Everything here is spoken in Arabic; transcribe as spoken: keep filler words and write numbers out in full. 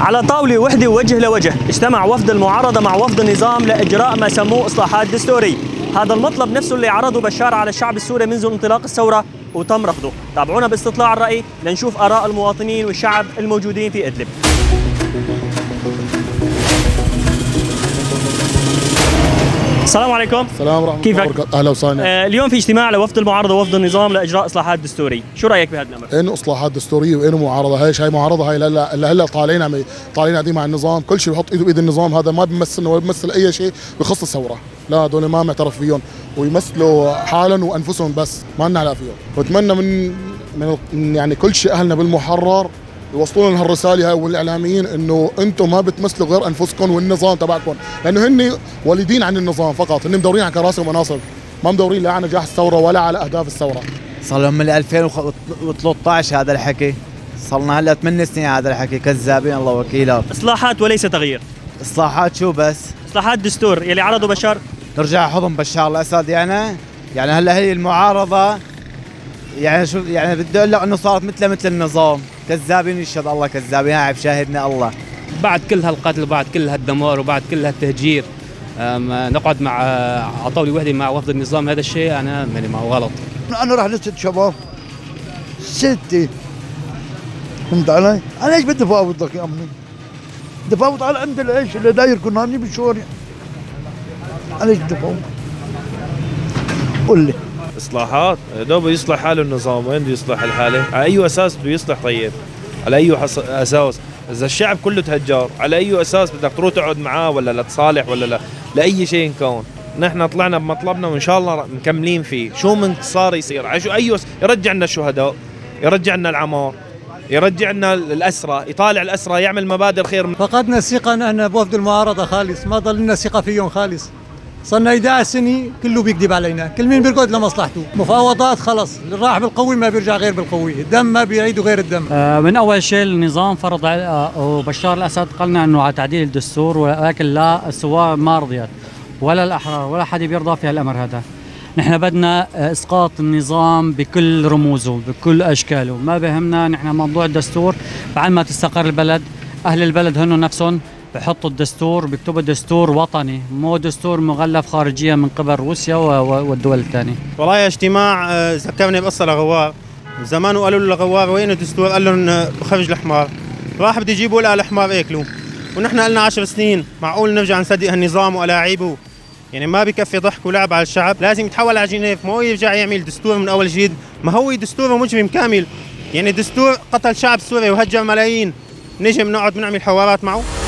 على طاولة وحدة وجه لوجه اجتمع وفد المعارضة مع وفد النظام لإجراء ما سموه إصلاحات دستورية. هذا المطلب نفسه اللي عرضه بشار على الشعب السوري منذ انطلاق الثورة وتم رفضه. تابعونا باستطلاع الرأي لنشوف آراء المواطنين والشعب الموجودين في إدلب. السلام عليكم. السلام ورحمة الله وبركاته. أهلا وسهلا. آه اليوم في اجتماع لوفد المعارضة ووفد النظام لإجراء إصلاحات دستورية، شو رأيك بهذا الأمر؟ إنه إصلاحات دستورية وإنه معارضة، هاي هاي معارضة، هاي هلا هلا هلا طالعين عم طالعين قاعدين مع النظام، كل شيء بحط إيده بإيد النظام، هذا ما بيمثلنا ولا بيمثل أي شيء بخص الثورة، لا هذول ما معترف فيهم ويمثلوا حالهم وأنفسهم بس، ما لنا علاقة فيهم، وأتمنى من من يعني كل شيء أهلنا بالمحرر يوصلوا لنا هالرساله هاي والاعلاميين انه انتم ما بتمثلوا غير انفسكم والنظام تبعكم، لانه هن والدين عن النظام فقط، هن مدورين على كراسي ومناصب، ما مدورين لا على نجاح الثوره ولا على اهداف الثوره. صار لهم من ألفين وثلاطعش هذا الحكي، صار لنا هلا ثمان سنين هذا الحكي، كذابين الله وكيلهم. اصلاحات وليس تغيير. اصلاحات شو بس؟ اصلاحات دستور يلي عرضه بشار، نرجع حضن بشار الاسد يعني، يعني هلا هي المعارضه يعني شو يعني بدي اقول لك انه صارت مثل مثل النظام، كذابين يشهد الله كذابين، عيب شاهدنا الله. بعد كل هالقتل وبعد كل هالدمار وبعد كل هالتهجير نقعد مع على طاوله وحده مع وفد النظام، هذا الشيء انا ماني معه، غلط. انا راح لست شباب ستة، فهمت علي؟ انا ايش بدي فاوض لك يا امي؟ بدي فاوض على عند العيش اللي داير كل هاني بالشوارع، انا ايش بدي فاوض؟ قول لي. اصلاحات دوب يصلح حاله النظام، وين بده يصلح الحاله؟ على اي اساس بده يصلح؟ طيب على اي حص... اساس؟ اذا الشعب كله تهجر، على اي اساس بدك تروح تقعد معاه ولا لا تصالح ولا لا لاي شيء كان؟ نحن طلعنا بمطلبنا وان شاء الله مكملين فيه، شو من صار يصير، على شو اي يرجع لنا الشهداء، يرجع لنا العمار، يرجع لنا الاسرى، يطالع الاسرى، يعمل مبادئ خير. فقدنا الثقه نحن بوفد المعارضه خالص، ما ضل لنا ثقه فيهم خالص. صرنا إحدى عشر سنة كله بيكذب علينا، كل مين بيرقد لمصلحته، مفاوضات خلص، اللي راح بالقوي ما بيرجع غير بالقوي، الدم ما بيعيدوا غير الدم. آه من أول شيء النظام فرض على وبشار الأسد قالنا إنه على تعديل الدستور، ولكن لا الثوار ما رضيت ولا الأحرار ولا حد بيرضى في هالأمر هذا. نحن بدنا إسقاط النظام بكل رموزه بكل أشكاله، ما بهمنا نحن موضوع الدستور، بعد ما تستقر البلد أهل البلد هن نفسهم بحطوا الدستور، بيكتبوا دستور وطني، مو دستور مغلف خارجيا من قبل روسيا والدول الثانيه. والله اجتماع ذكرني بقصه لغوار، زمان قالوا له لغوار وين الدستور؟ قال لهم بخرج الحمار، راح بده يجيبوا لقى الحمار اكلوا، ونحن قلنا عشر سنين، معقول نرجع نصدق هالنظام وألاعيبه؟ يعني ما بكفي ضحك ولعب على الشعب، لازم يتحول على جنيف، ما هو يرجع يعمل دستور من اول جديد، ما هو دستوره مجرم كامل، يعني دستور قتل شعب سوري وهجر ملايين، نجم نقعد بنعمل حوارات معه؟